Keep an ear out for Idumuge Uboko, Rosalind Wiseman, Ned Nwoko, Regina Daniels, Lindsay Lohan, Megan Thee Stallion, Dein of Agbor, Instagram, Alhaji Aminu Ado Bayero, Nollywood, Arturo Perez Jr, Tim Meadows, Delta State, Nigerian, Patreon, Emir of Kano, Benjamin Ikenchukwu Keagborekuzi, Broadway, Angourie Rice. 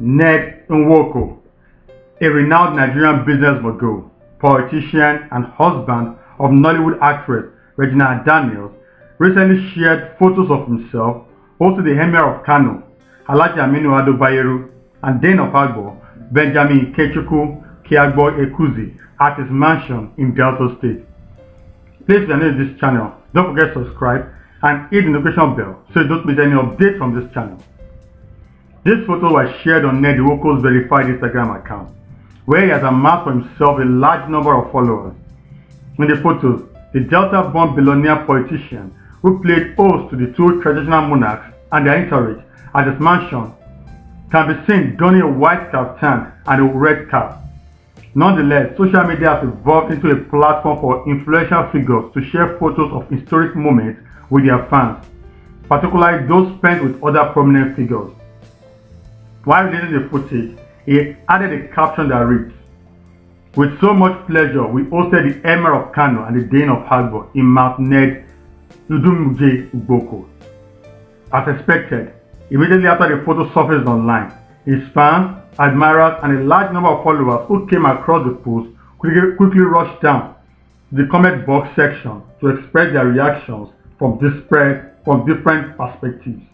Ned Nwoko, a renowned Nigerian business mogul, politician and husband of Nollywood actress Regina Daniels, recently shared photos of himself hosting the Emir of Kano, Alhaji Aminu Ado Bayero, and Dein of Agbor, Benjamin Ikenchukwu Keagborekuzi, at his mansion in Delta State. Please, if you are new to this channel, don't forget to subscribe and hit the notification bell so you don't miss any updates from this channel. This photo was shared on Ned Nwoko's verified Instagram account, where he has amassed for himself a large number of followers. In the photos, the Delta-born billionaire politician, who played host to the two traditional monarchs and their entourage at his mansion, can be seen donning a white kaftan and a red cap. Nonetheless, social media has evolved into a platform for influential figures to share photos of historic moments with their fans, particularly those spent with other prominent figures. While releasing the footage, he added a caption that reads, "With so much pleasure, we hosted the Emir of Kano and the Dein of Agbor in Mount Ned Idumuge Uboko." As expected, immediately after the photo surfaced online, his fans, admirers and a large number of followers who came across the post quickly rushed down to the comment box section to express their reactions from different perspectives.